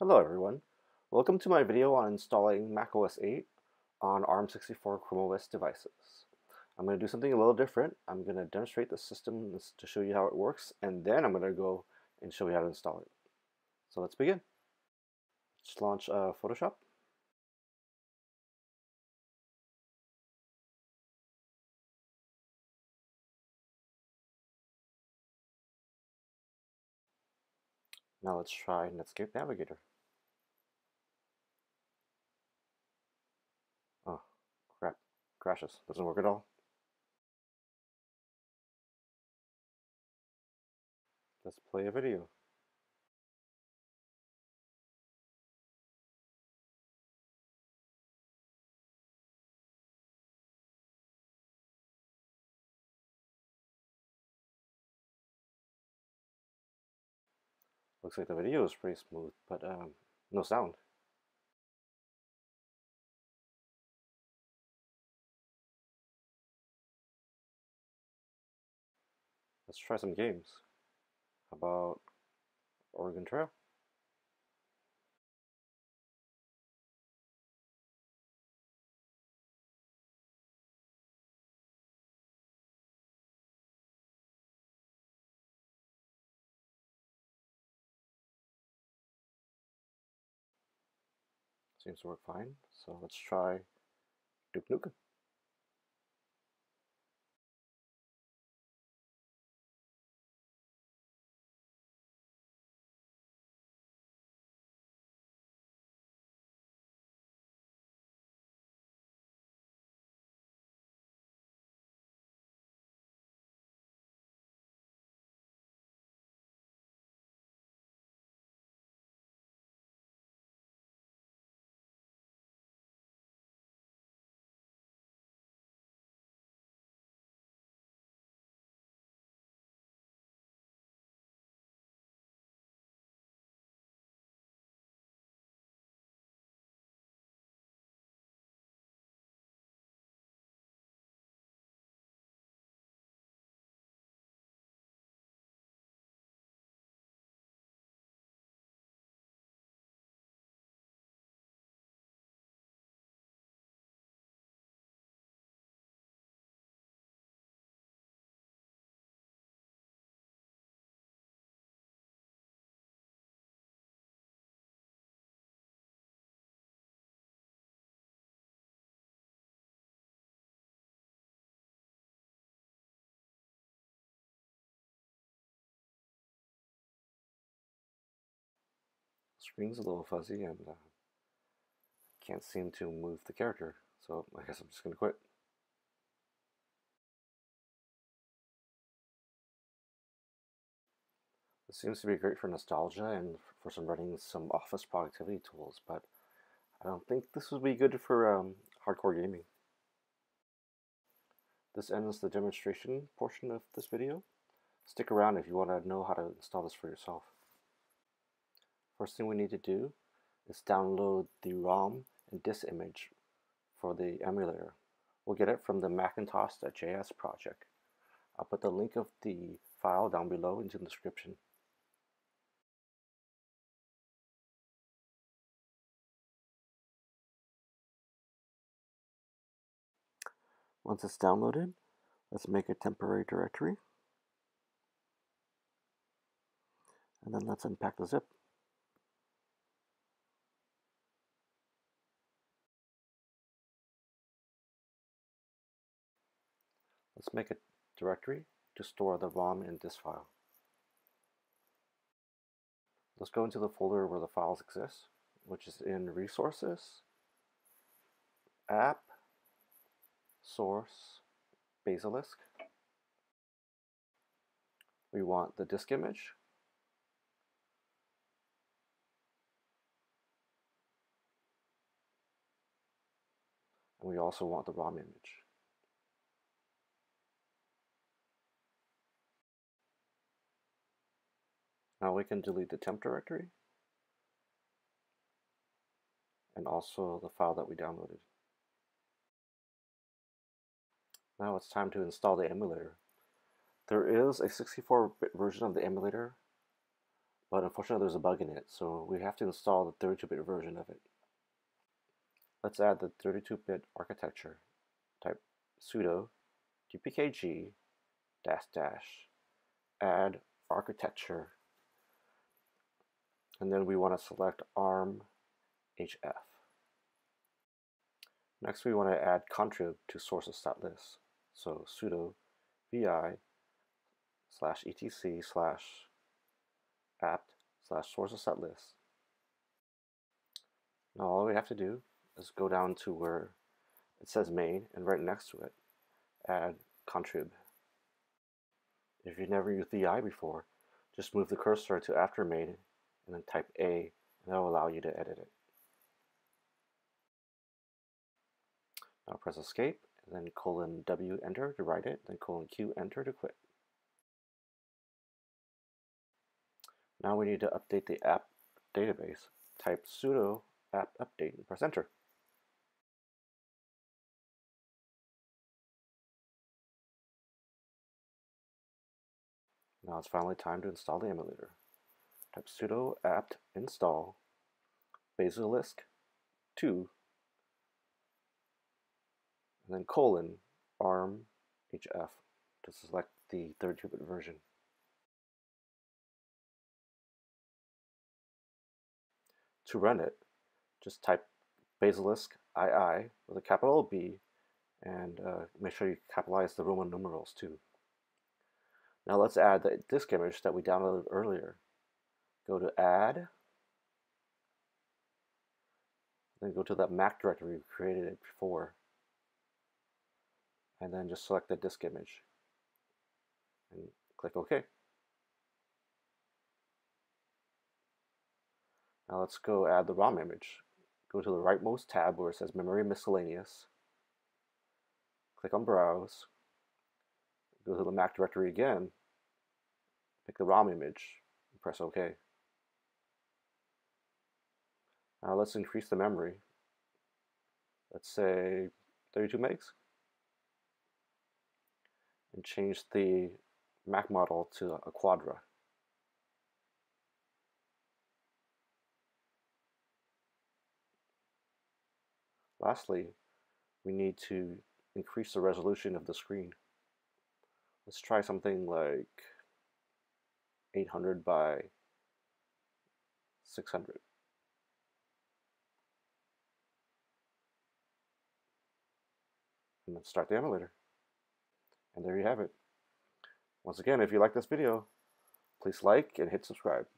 Hello everyone, welcome to my video on installing Mac OS 8 on ARM 64 Chrome OS devices. I'm going to do something a little different. I'm going to demonstrate the system to show you how it works, and then I'm going to go and show you how to install it. So let's begin. Just launch Photoshop. Now let's try Netscape Navigator. Oh, crap. Crashes. Doesn't work at all. Let's play a video. Looks like the video is pretty smooth, but no sound. Let's try some games. How about Oregon Trail? Seems to work fine, so let's try Duke Nukem. Screen's a little fuzzy and can't seem to move the character, so I guess I'm just gonna quit. This seems to be great for nostalgia and for some running some office productivity tools, but I don't think this would be good for hardcore gaming. This ends the demonstration portion of this video. Stick around if you want to know how to install this for yourself. First thing we need to do is download the ROM and disk image for the emulator. We'll get it from the Macintosh.js project. I'll put the link of the file down below into the description. Once it's downloaded, let's make a temporary directory. And then let's unpack the zip. Let's make a directory to store the ROM and disk file. Let's go into the folder where the files exist, which is in Resources, App, Source, Basilisk. We want the disk image. And we also want the ROM image. Now we can delete the temp directory and also the file that we downloaded. Now it's time to install the emulator. There is a 64-bit version of the emulator, but unfortunately there's a bug in it, so we have to install the 32-bit version of it. Let's add the 32-bit architecture. Type sudo dpkg -- add architecture, and then we want to select ARM HF. Next we want to add contrib to sources.list, so sudo vi /etc/apt/sources.list. Now all we have to do is go down to where it says main, and right next to it, add contrib. If you've never used vi before, just move the cursor to after main and then type A, and that will allow you to edit it. Now press escape, and then :W enter to write it, then :Q enter to quit. Now we need to update the app database. Type sudo apt update and press enter. Now it's finally time to install the emulator. Type sudo apt install Basilisk II, and then $ARM HF to select the 32-bit version. To run it, just type Basilisk II with a capital B, and make sure you capitalize the Roman numerals too. Now let's add the disk image that we downloaded earlier. Go to add, then go to that Mac directory we created it before, and then just select the disk image and click OK. Now let's go add the ROM image. Go to the rightmost tab where it says Memory Miscellaneous. Click on Browse. Go to the Mac directory again. Pick the ROM image and press OK. Now let's increase the memory. Let's say 32 megs. And change the Mac model to a Quadra. Lastly, we need to increase the resolution of the screen. Let's try something like 800 by 600. And then start the emulator. And there you have it. Once again, if you like this video, please like and hit subscribe.